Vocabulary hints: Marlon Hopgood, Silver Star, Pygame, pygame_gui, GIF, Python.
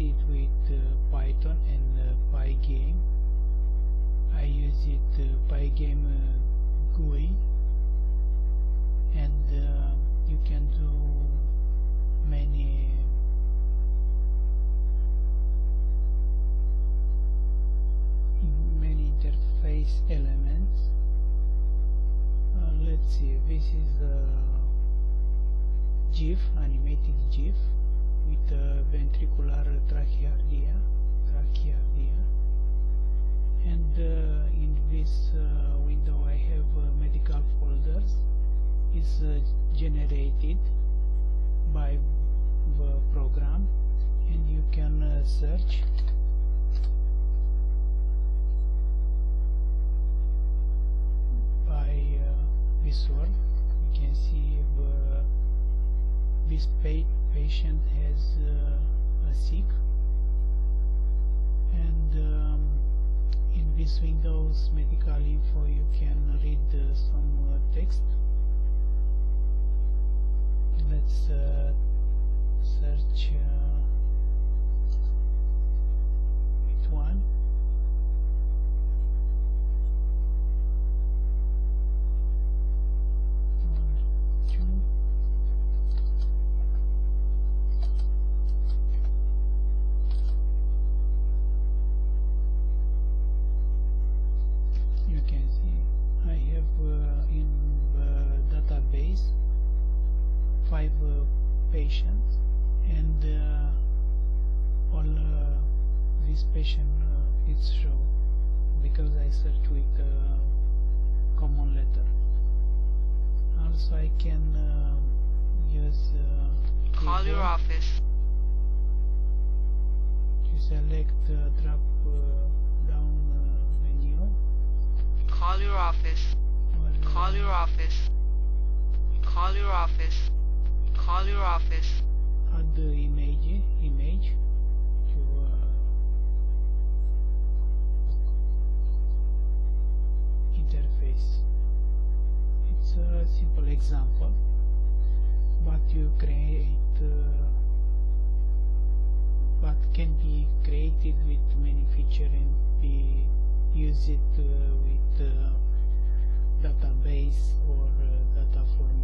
it with Python and Pygame. I use it Pygame GUI, and you can do many interface elements. Let's see, this is a GIF, animated GIF with a ventricular trachea. And in this window I have medical folders. It's generated by the program, and you can search. You can see this patient has a sick, and in this Windows medical info you can read some text. Let's search with one. Patients, and all this patient it's shown because I search with common letter. Also I can use call your office to select drop down menu. Call your office. Call your office. Call your office. Call your office. Add the image to interface. It's a simple example, but you create, but can be created with many features and be used with database or data format.